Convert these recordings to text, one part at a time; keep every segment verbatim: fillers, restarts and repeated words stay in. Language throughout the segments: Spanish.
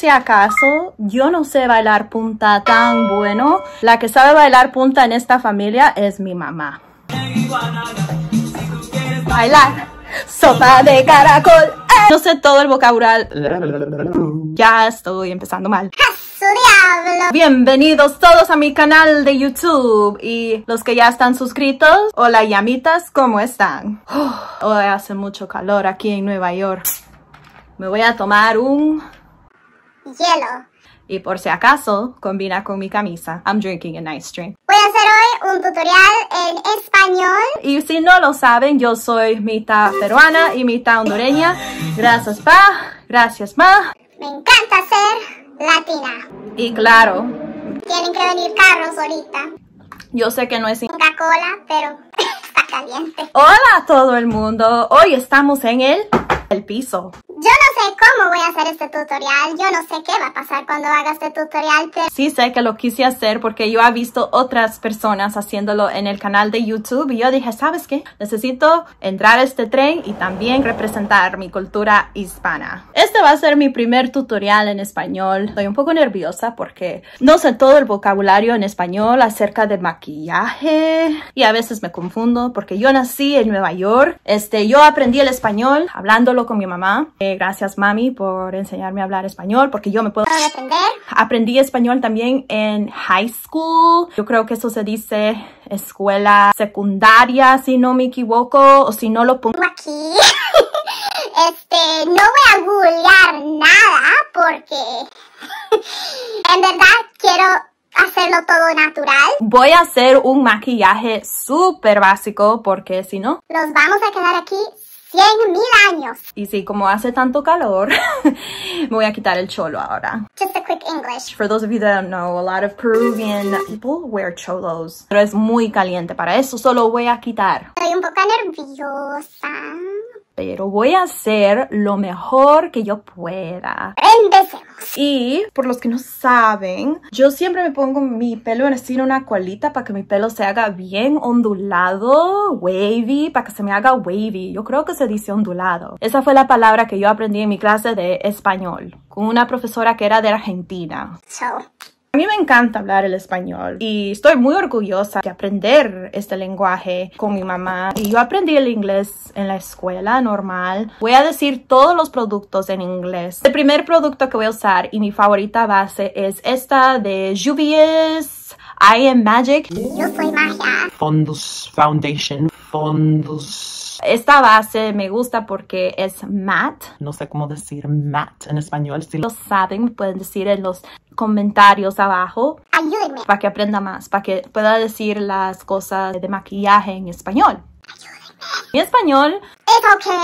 si acaso, yo no sé bailar punta tan bueno. La que sabe bailar punta en esta familia es mi mamá. Bailar sopa de caracol. No sé todo el vocabulario. Ya estoy empezando mal. Bienvenidos todos a mi canal de YouTube. Y los que ya están suscritos, hola llamitas, ¿cómo están? Oh, hoy hace mucho calor aquí en Nueva York. Me voy a tomar un hielo. Y por si acaso, combina con mi camisa. I'm drinking an ice drink. Voy a hacer hoy un tutorial en español. Y si no lo saben, yo soy mitad peruana y mitad hondureña. Gracias, pa. Gracias, ma. Me encanta ser latina. Y claro, tienen que venir carros ahorita. Yo sé que no es Inca Kola, pero está caliente. Hola a todo el mundo. Hoy estamos en el... el piso. Yo no sé cómo voy a hacer este tutorial. Yo no sé qué va a pasar cuando haga este tutorial. Pero... sí sé que lo quise hacer porque yo he visto otras personas haciéndolo en el canal de YouTube. Y yo dije, ¿sabes qué? Necesito entrar a este tren y también representar mi cultura hispana. Este va a ser mi primer tutorial en español. Estoy un poco nerviosa porque no sé todo el vocabulario en español acerca del maquillaje. Y a veces me confundo porque yo nací en Nueva York. Este, yo aprendí el español hablándolo con mi mamá. Eh, gracias, mami, por enseñarme a hablar español, porque yo me puedo aprender. Aprendí español también en high school. Yo creo que eso se dice escuela secundaria, si no me equivoco, o si no lo pongo aquí. Este, no voy a googlear nada, porque en verdad quiero hacerlo todo natural. Voy a hacer un maquillaje súper básico, porque si no, nos vamos a quedar aquí cien mil años. Y sí, como hace tanto calor, me voy a quitar el cholo ahora. Just a quick English. For those of you that don't know, a lot of Peruvian people wear cholos. Pero es muy caliente para eso, solo voy a quitar. Estoy un poco nerviosa. Pero voy a hacer lo mejor que yo pueda. Empecemos. Y por los que no saben, yo siempre me pongo mi pelo en así en una colita para que mi pelo se haga bien ondulado, wavy, para que se me haga wavy. Yo creo que se dice ondulado. Esa fue la palabra que yo aprendí en mi clase de español con una profesora que era de Argentina. Chao. A mí me encanta hablar el español y estoy muy orgullosa de aprender este lenguaje con mi mamá. Y yo aprendí el inglés en la escuela normal. Voy a decir todos los productos en inglés. El primer producto que voy a usar y mi favorita base es esta de Juvia's I Am Magic. Yo soy magia. Fondos Foundation. Fondos. Esta base me gusta porque es matte. No sé cómo decir matte en español. Si lo saben, pueden decir en los comentarios abajo. Ayúdenme. Para que aprenda más, para que pueda decir las cosas de maquillaje en español. Ayúdenme. Mi español es okay.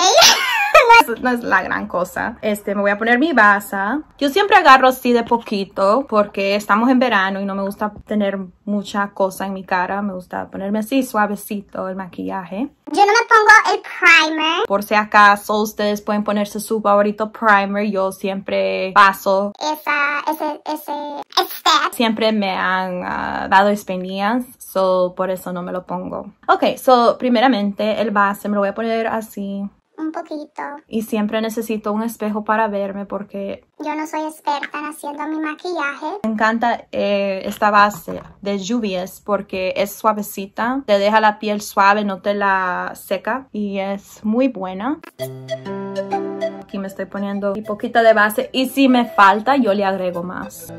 No, no es la gran cosa. Este, me voy a poner mi base. Yo siempre agarro así de poquito porque estamos en verano y no me gusta tener mucha cosa en mi cara. Me gusta ponerme así suavecito el maquillaje. Yo no me pongo el primer. Por si acaso, ustedes pueden ponerse su favorito primer. Yo siempre paso Esa, ese, ese, ese. Siempre me han uh, dado espinillas, so por eso no me lo pongo. Ok, so primeramente el base me lo voy a poner así. Un poquito. Y siempre necesito un espejo para verme porque... yo no soy experta en haciendo mi maquillaje. Me encanta eh, esta base de Juvia's porque es suavecita. Te deja la piel suave, no te la seca. Y es muy buena. Aquí me estoy poniendo un poquito de base. Y si me falta, yo le agrego más.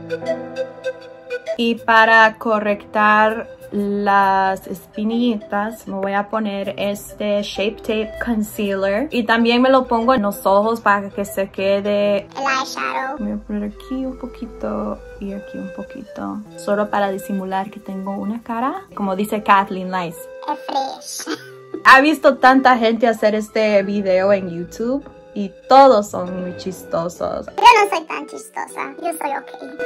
Y para correctar las espinitas me voy a poner este Shape Tape Concealer y también me lo pongo en los ojos para que se quede el eyeshadow. Voy a poner aquí un poquito y aquí un poquito, solo para disimular que tengo una cara, como dice Kathleen Lights, fresh. Ha visto tanta gente hacer este video en YouTube y todos son muy chistosos. Yo no soy tan chistosa, yo soy ok.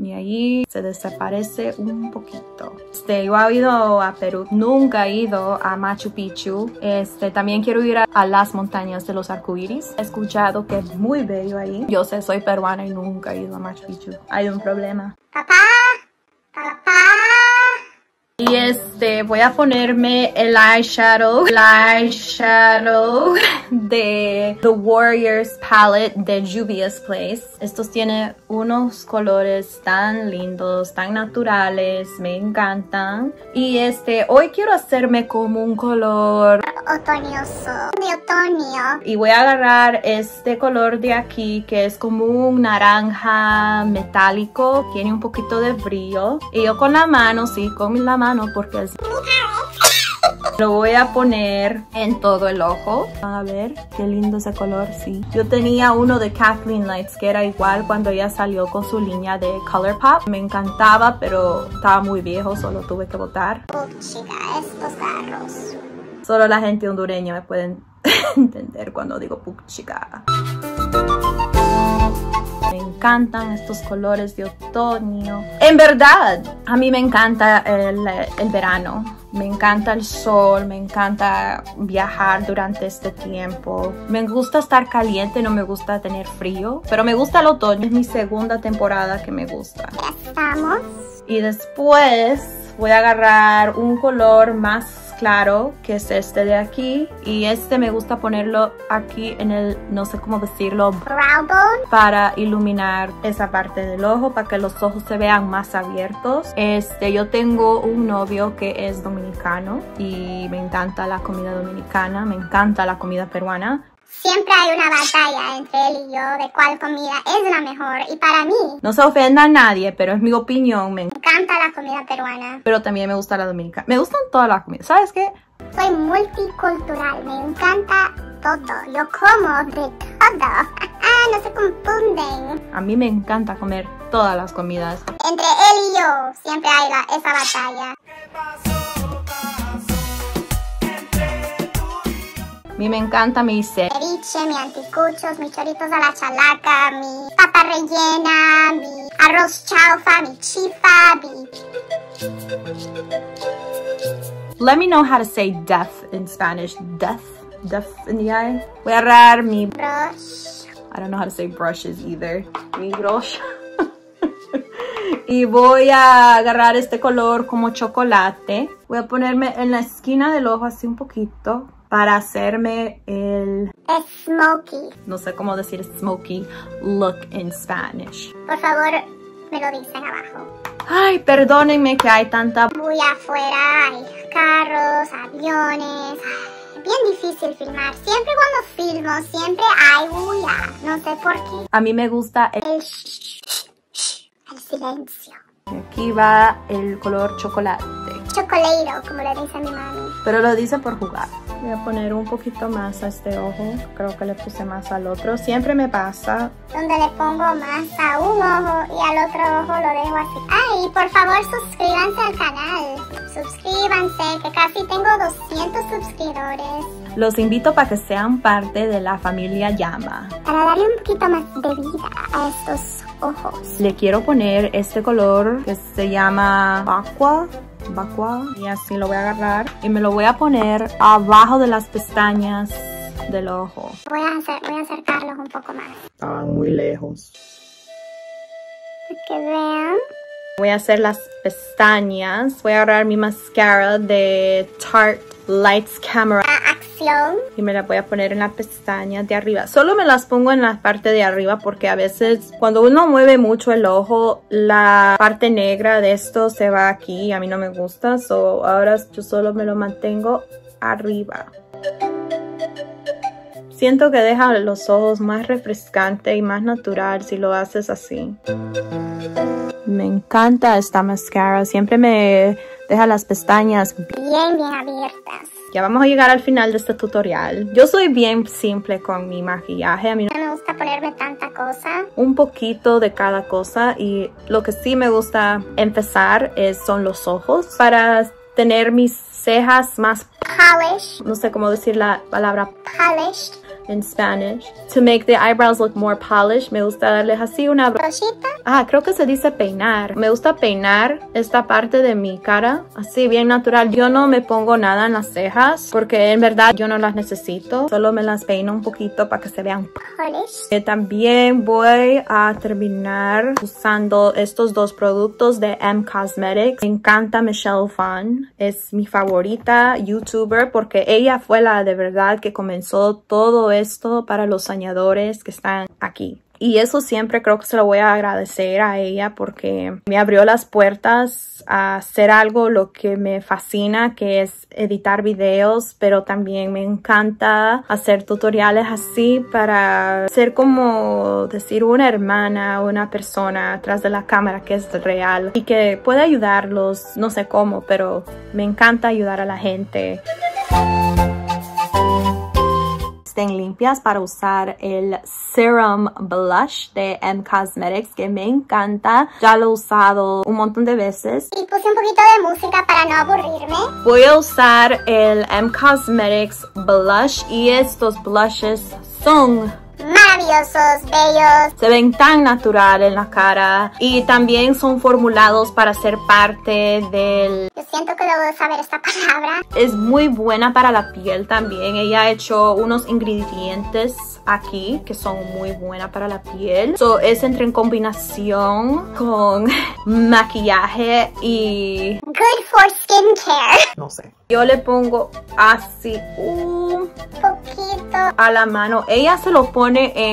Y ahí se desaparece un poquito. Este, yo he ido a Perú. Nunca he ido a Machu Picchu. Este, también quiero ir a, a las montañas de los arcoíris. He escuchado que es muy bello ahí. Yo sé, soy peruana y nunca he ido a Machu Picchu. Hay un problema. Papá, papá, Y este, voy a ponerme el eyeshadow, el eyeshadow de The Warriors Palette de Juvia's Place. Estos tienen unos colores tan lindos, tan naturales, me encantan. Y este, hoy quiero hacerme como un color otoñoso, de otoño. Y voy a agarrar este color de aquí que es como un naranja metálico, tiene un poquito de brillo. Y yo con la mano, sí, con la mano. Porque es... Lo voy a poner en todo el ojo. A ver, qué lindo ese color, sí. Yo tenía uno de Kathleen Lights que era igual cuando ella salió con su línea de ColourPop. Me encantaba, pero estaba muy viejo, solo tuve que botar. Oh, chica, estos carros. Solo la gente hondureña me pueden entender cuando digo "puc chica". Me encantan estos colores de otoño. En verdad, a mí me encanta el, el verano. Me encanta el sol, me encanta viajar durante este tiempo. Me gusta estar caliente, no me gusta tener frío. Pero me gusta el otoño, es mi segunda temporada que me gusta. Ya estamos. Y después voy a agarrar un color más claro, que es este de aquí, y este me gusta ponerlo aquí en el, no sé cómo decirlo, brow bone, para iluminar esa parte del ojo, para que los ojos se vean más abiertos. Este, yo tengo un novio que es dominicano y me encanta la comida dominicana, me encanta la comida peruana. Siempre hay una batalla entre él y yo de cuál comida es la mejor, y para mí, no se ofenda a nadie, pero es mi opinión, me encanta la comida peruana, pero también me gusta la dominicana. Me gustan todas las comidas, ¿sabes qué? Soy multicultural, me encanta todo, yo como de todo. No se confunden. A mí me encanta comer todas las comidas. Entre él y yo siempre hay la, esa batalla. ¿Qué pasó? A mí me encanta mi ceviche, mis anticuchos, mis choritos a la chalaca, mi papa rellena, mi arroz chaufa, mi chifa, mi... Let me know how to say death in Spanish. Death, death in the eye. Voy a agarrar mi brush. I don't know how to say brushes either. Mi brush. Y voy a agarrar este color como chocolate. Voy a ponerme en la esquina del ojo así un poquito. Para hacerme el... el smoky. No sé cómo decir smoky look en Spanish. Por favor, me lo dicen abajo. Ay, perdónenme que hay tanta... Muy afuera, hay carros, aviones... Ay, bien difícil filmar. Siempre cuando filmo, siempre hay bulla. No sé por qué. A mí me gusta el... El, el silencio. Aquí va el color chocolate. Chocoleiro, como le dice a mi mami. Pero lo dice por jugar. Voy a poner un poquito más a este ojo. Creo que le puse más al otro. Siempre me pasa. Donde le pongo más a un ojo y al otro ojo lo dejo así. Ay, por favor, suscríbanse al canal. Suscríbanse, que casi tengo doscientos suscriptores. Los invito para que sean parte de la familia Llama. Para darle un poquito más de vida a estos ojos. Le quiero poner este color que se llama Aqua. Vacua, y así lo voy a agarrar y me lo voy a poner abajo de las pestañas del ojo. Voy a, hacer, voy a acercarlos un poco más. Estaban muy lejos. Para que vean. Voy a hacer las pestañas. Voy a agarrar mi mascara de Tarte Lights Camera Acción. Y me la voy a poner en las pestañas de arriba. Solo me las pongo en la parte de arriba porque a veces cuando uno mueve mucho el ojo, la parte negra de esto se va aquí y a mí no me gusta. So ahora yo solo me lo mantengo arriba. Siento que deja los ojos más refrescante y más natural si lo haces así. Me encanta esta mascara. Siempre me deja las pestañas bien, bien abiertas. Ya vamos a llegar al final de este tutorial. Yo soy bien simple con mi maquillaje. A mí no me gusta ponerme tanta cosa. Un poquito de cada cosa. Y lo que sí me gusta empezar es, son los ojos. Para tener mis cejas más... Polish. No sé cómo decir la palabra. Polished. in Spanish. To make the eyebrows look more polished, me gusta darles así una brochita. Ah, creo que se dice peinar. Me gusta peinar esta parte de mi cara, así bien natural. Yo no me pongo nada en las cejas porque en verdad yo no las necesito. Solo me las peino un poquito para que se vean polished. Eh, también voy a terminar usando estos dos productos de E M Cosmetics. Me encanta Michelle Fan. Es mi favorita youtuber porque ella fue la de verdad que comenzó todo esto para los soñadores que están aquí. Y eso siempre creo que se lo voy a agradecer a ella porque me abrió las puertas a hacer algo lo que me fascina, que es editar videos, pero también me encanta hacer tutoriales así para ser como decir una hermana, una persona atrás de la cámara que es real y que puede ayudarlos, no sé cómo, pero me encanta ayudar a la gente. Estén limpias para usar el Serum Blush de E M Cosmetics, que me encanta. Ya lo he usado un montón de veces. Y puse un poquito de música para no aburrirme. Voy a usar el E M Cosmetics Blush y estos blushes son maravillosos, bellos. Se ven tan natural en la cara y también son formulados para ser parte del... Yo siento que debo saber esta palabra. Es muy buena para la piel también. Ella ha hecho unos ingredientes aquí que son muy buenas para la piel. So, es entre en combinación con maquillaje y... Good for skincare. No sé. Yo le pongo así un poquito a la mano. Ella se lo pone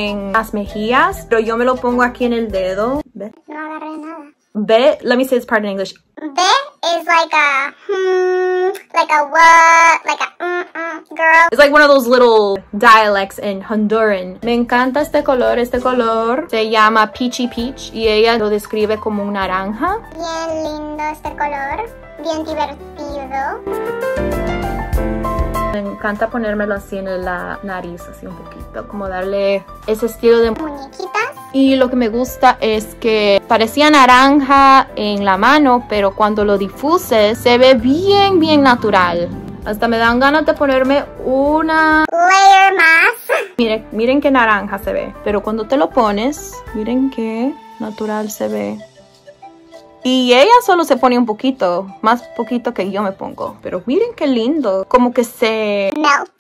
en las mejillas, pero yo me lo pongo aquí en el dedo. ¿Ve? No agarré nada. Ve, let me say this part in English. Ve is like a hmm, like a what, like a mm-mm, girl. It's like one of those little dialects in Honduran. Me encanta este color, este color se llama Peachy Peach y ella lo describe como un naranja. Bien lindo este color, bien divertido. Me encanta ponérmelo así en la nariz, así un poquito, como darle ese estilo de muñequitas. Y lo que me gusta es que parecía naranja en la mano, pero cuando lo difuse se ve bien, bien natural. Hasta me dan ganas de ponerme una layer más. Miren, miren qué naranja se ve, pero cuando te lo pones, miren qué natural se ve. Y ella solo se pone un poquito, más poquito que yo me pongo. Pero miren qué lindo, como que se... Melt,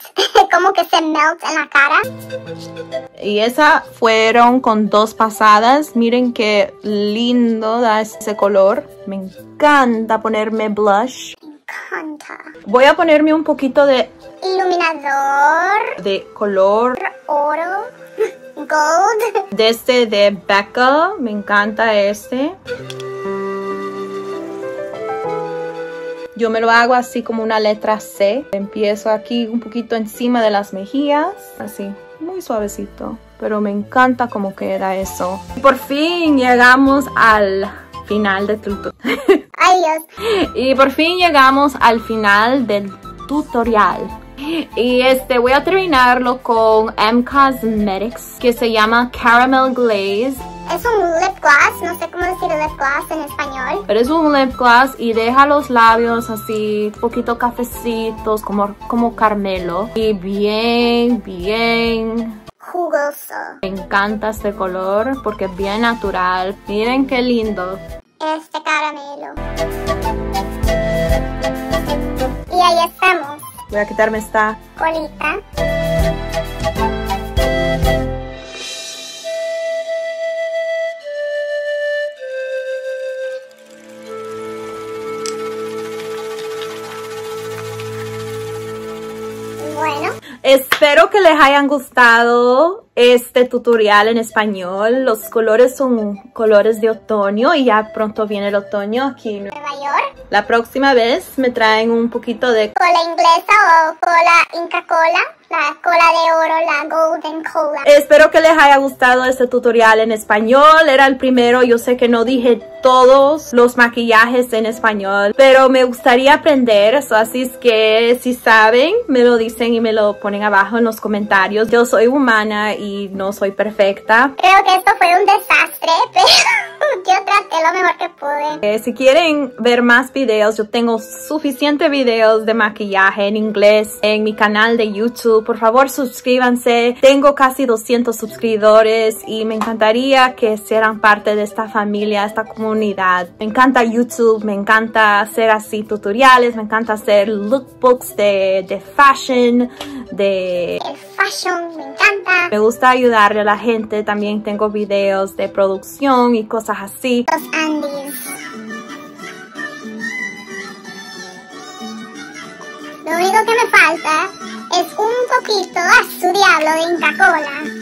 como que se melt en la cara. Y esas fueron con dos pasadas. Miren qué lindo da ese color. Me encanta ponerme blush. Me encanta. Voy a ponerme un poquito de... Iluminador. De color... Oro. Gold. De este de Becca. Me encanta este. Yo me lo hago así como una letra C. Empiezo aquí un poquito encima de las mejillas. Así, muy suavecito. Pero me encanta cómo queda eso. Por fin llegamos al final del tutorial. Ay, Dios. Y por fin llegamos al final del tutorial. Y este voy a terminarlo con E M Cosmetics, que se llama Caramel Glaze. Es un lip gloss, no sé cómo decir lip gloss en español. Pero es un lip gloss y deja los labios así, un poquito cafecitos, como, como caramelo. Y bien, bien... jugoso. Me encanta este color porque es bien natural. Miren qué lindo. Este caramelo. Y ahí estamos. Voy a quitarme esta colita. Espero que les hayan gustado este tutorial en español. Los colores son colores de otoño y ya pronto viene el otoño aquí en Nueva York. La próxima vez me traen un poquito de cola inglesa o cola Inca Kola, la cola de oro, la Golden Kola. Espero que les haya gustado este tutorial en español. Era el primero, yo sé que no dije todos los maquillajes en español, pero me gustaría aprender eso, así es que si saben, me lo dicen y me lo ponen abajo en los comentarios. Yo soy humana y no soy perfecta. Creo que esto fue un desastre, pero... yo traté lo mejor que pude. Eh, si quieren ver más videos, yo tengo suficientes videos de maquillaje en inglés en mi canal de YouTube. Por favor, suscríbanse. Tengo casi doscientos suscriptores y me encantaría que sean parte de esta familia, esta comunidad. Me encanta YouTube, me encanta hacer así tutoriales, me encanta hacer lookbooks de, de fashion, de... fashion, me encanta. Me gusta ayudarle a la gente. También tengo videos de producción y cosas así. Los Andes. Lo único que me falta es un poquito a su diablo de Inca Kola.